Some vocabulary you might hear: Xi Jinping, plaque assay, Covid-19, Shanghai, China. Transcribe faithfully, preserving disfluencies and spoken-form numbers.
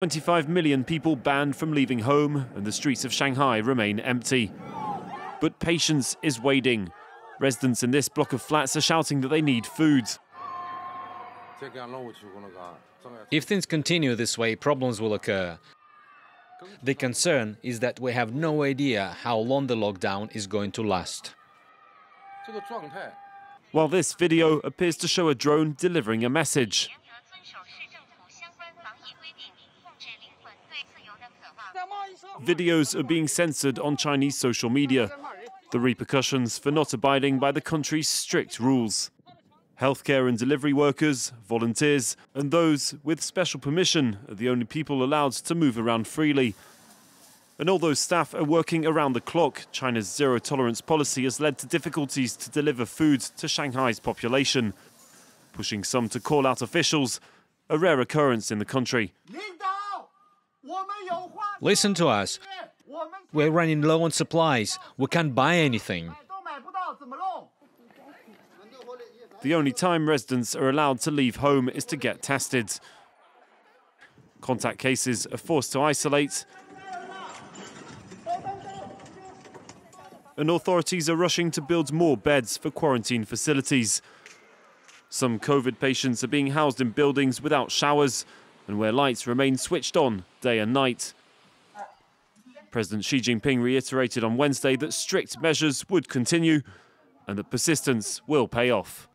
twenty-five million people banned from leaving home, and the streets of Shanghai remain empty. But patience is waning. Residents in this block of flats are shouting that they need food. If things continue this way, problems will occur. The concern is that we have no idea how long the lockdown is going to last. While this video appears to show a drone delivering a message. Videos are being censored on Chinese social media, the repercussions for not abiding by the country's strict rules. Healthcare and delivery workers, volunteers, and those with special permission are the only people allowed to move around freely. And although staff are working around the clock, China's zero-tolerance policy has led to difficulties to deliver food to Shanghai's population, pushing some to call out officials, a rare occurrence in the country. Listen to us. We're running low on supplies. We can't buy anything. The only time residents are allowed to leave home is to get tested. Contact cases are forced to isolate, and authorities are rushing to build more beds for quarantine facilities. Some COVID patients are being housed in buildings without showers, and where lights remain switched on day and night. President Xi Jinping reiterated on Wednesday that strict measures would continue and that persistence will pay off.